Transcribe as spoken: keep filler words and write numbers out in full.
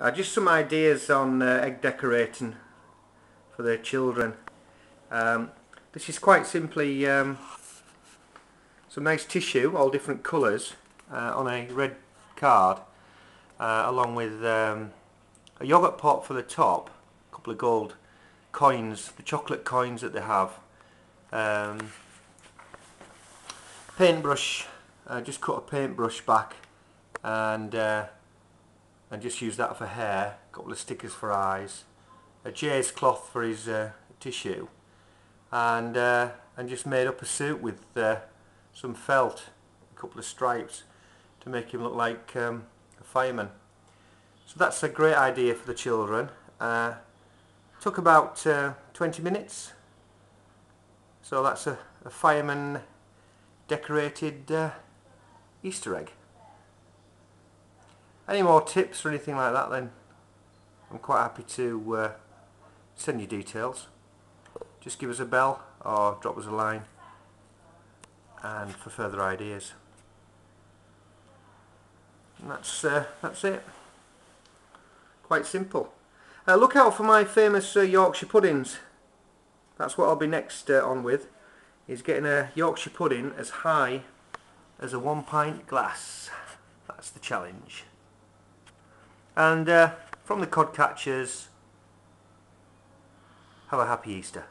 Uh, just some ideas on uh, egg decorating for their children. Um, this is quite simply um, some nice tissue, all different colours, uh, on a red card, uh, along with um, a yoghurt pot for the top, a couple of gold coins, the chocolate coins that they have, um, paintbrush, uh, just cut a paintbrush back, and uh, and just use that for hair, a couple of stickers for eyes, a Jay's cloth for his uh, tissue, and uh, and just made up a suit with uh, some felt, a couple of stripes, to make him look like um, a fireman. So that's a great idea for the children. Uh, took about uh, twenty minutes, so that's a, a fireman decorated uh, Easter egg. Any more tips or anything like that, then I'm quite happy to uh, send you details. Just give us a bell or drop us a line and for further ideas. And that's, uh, that's it. Quite simple. Uh, look out for my famous uh, Yorkshire puddings. That's what I'll be next uh, on with, is getting a Yorkshire pudding as high as a one pint glass. That's the challenge. And uh, from the Codcatchers, have a happy Easter.